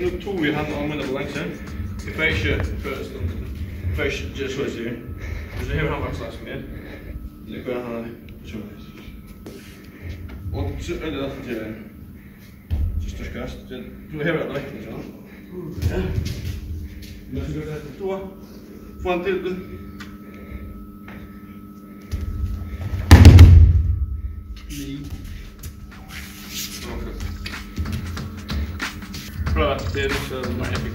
nog toe weer aan met de belangstelling. Je feestje first, feestje just zoals je. Dus heel veel wachtlijst meer. Dus ik ben aan de zoen. Wat zit er dan te doen? Dus de kast. Doe heel wat licht zo. Ja. Dan ga je naar de toer. Van dit. Nee. Right, then my epic.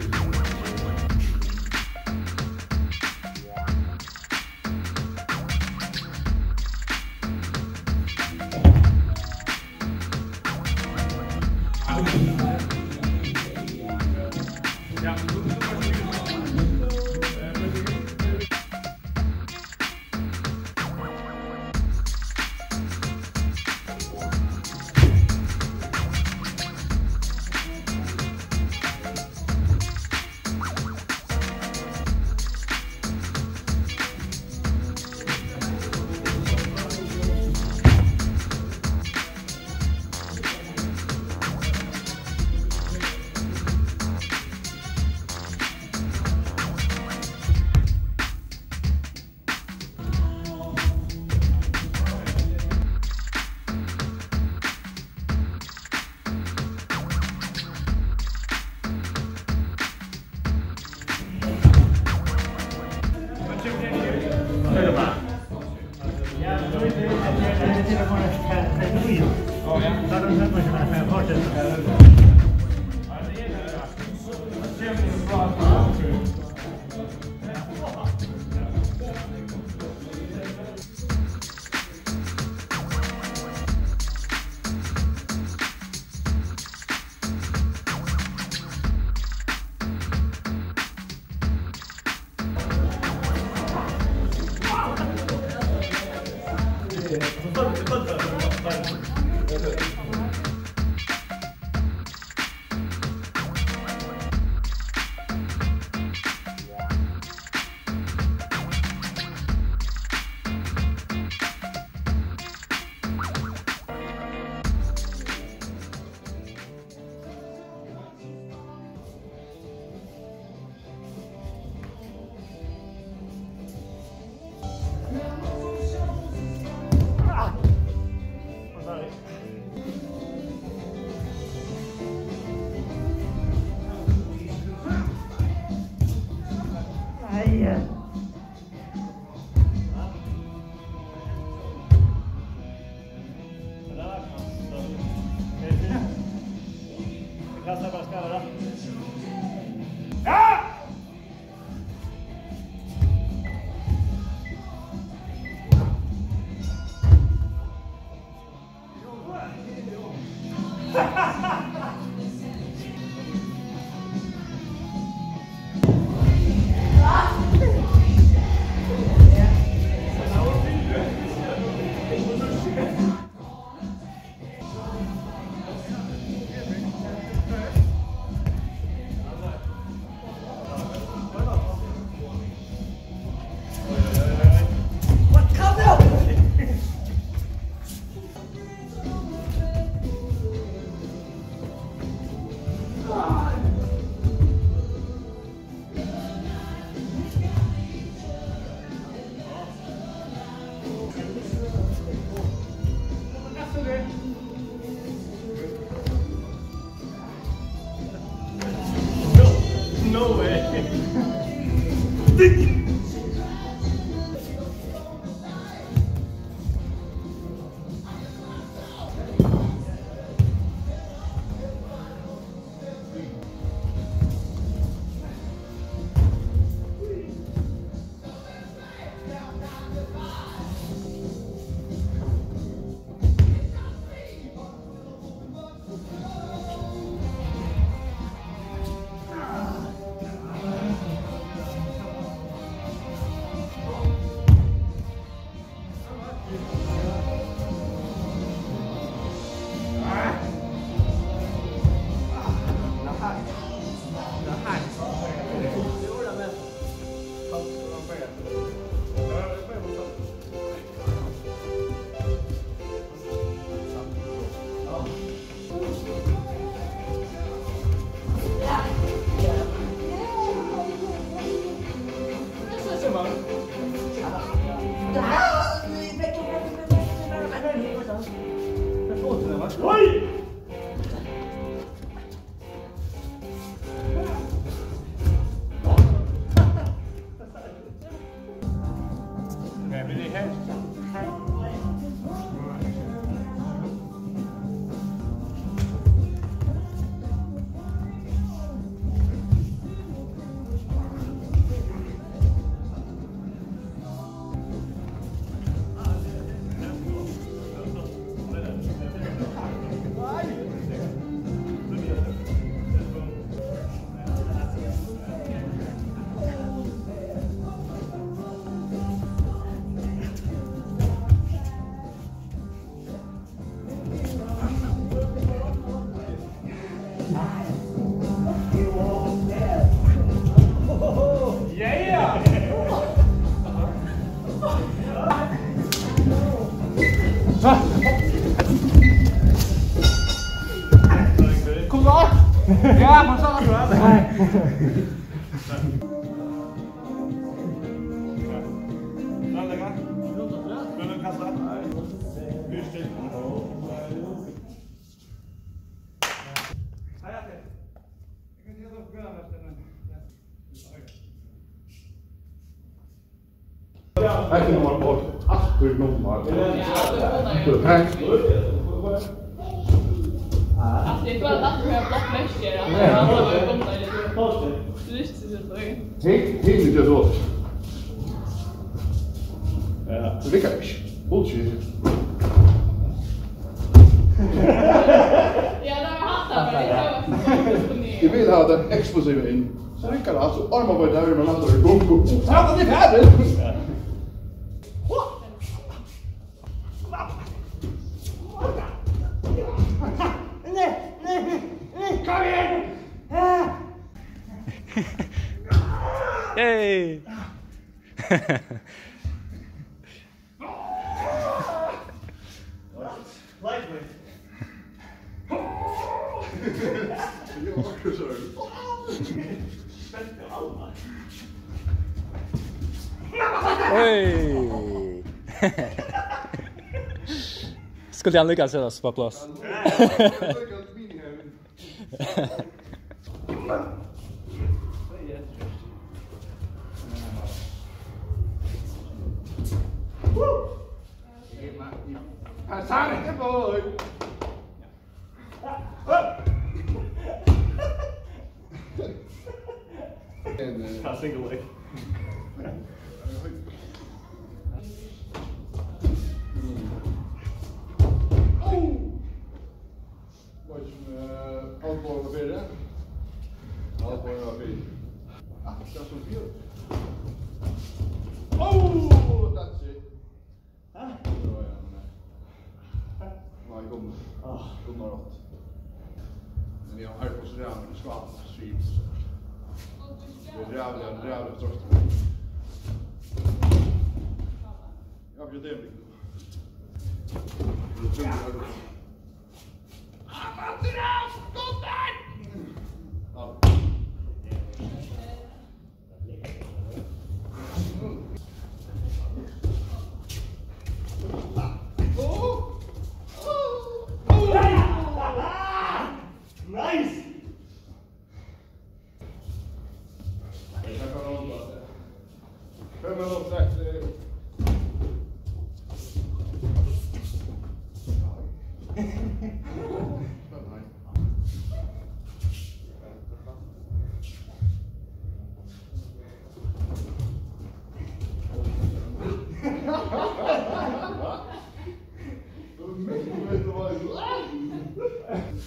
Skulle han lyckas göra på plats? Det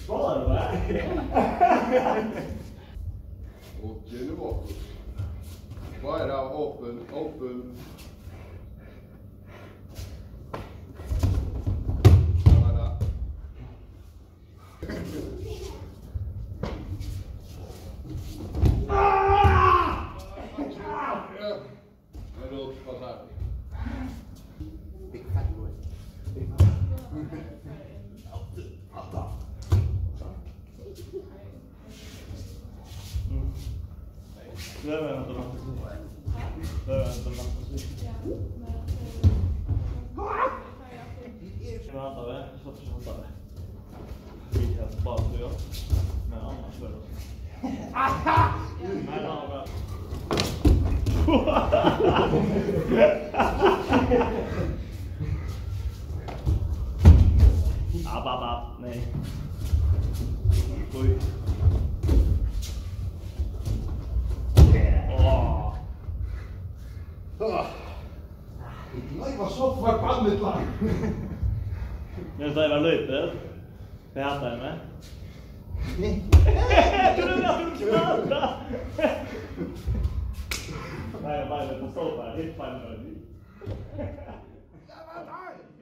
var en annan. Radarı satışa atar. Vites basıyor. Ben anlaşıyorum. Merhaba. Ababab. Ne? Koy. Jag var så förbannad lång. Nu tar jag löpet. Pratar jag med. Nej. Tror du att du pratar? Nej, jag bara på stolpar. Helt fine.